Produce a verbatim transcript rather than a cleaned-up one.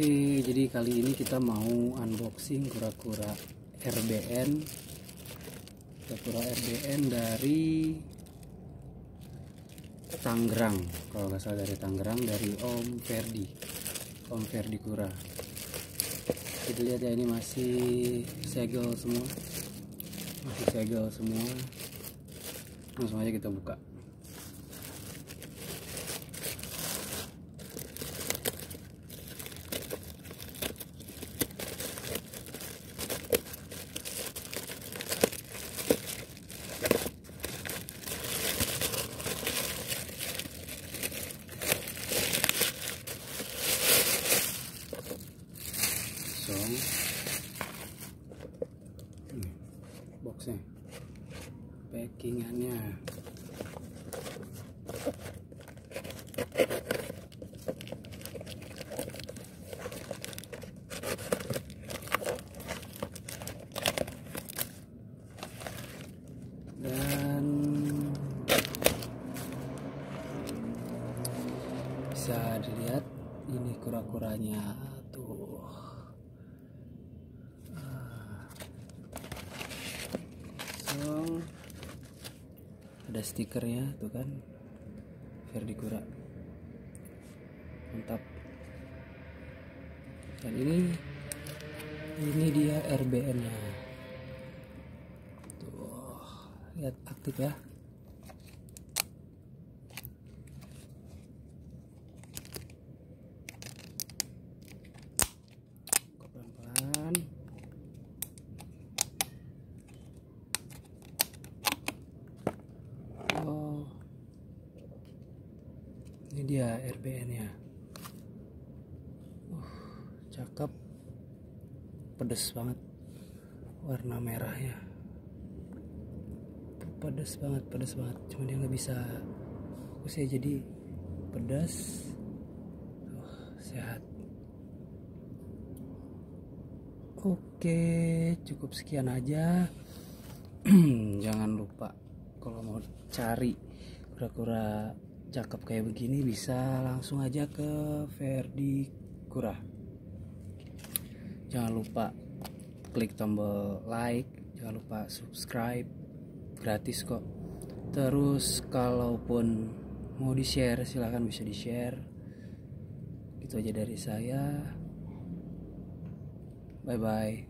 Oke, jadi kali ini kita mau unboxing kura-kura R B N kura-kura R B N dari Tangerang, kalau nggak salah dari Tangerang, dari Om Ferdi Om Ferdi Kura. Kita lihat ya, ini masih segel semua masih segel semua langsung aja kita buka. Boxnya, packingannya, dan bisa dilihat ini kura-kuranya tuh. Ada stikernya tuh kan, Ferdi Kura, mantap. Dan ini ini dia R B N-nya tuh, lihat aktif ya. Ini dia R B N-nya, uh, cakep, pedes banget, warna merahnya, pedes banget, pedes banget. Cuma dia nggak bisa fokus ya, jadi pedas, uh, sehat. Oke, cukup sekian aja. Jangan lupa kalau mau cari kura-kura cakep kayak begini bisa langsung aja ke Ferdi Kura. Jangan lupa klik tombol like, jangan lupa subscribe, gratis kok. Terus kalaupun mau di share silahkan bisa di share. Itu aja dari saya. Bye bye.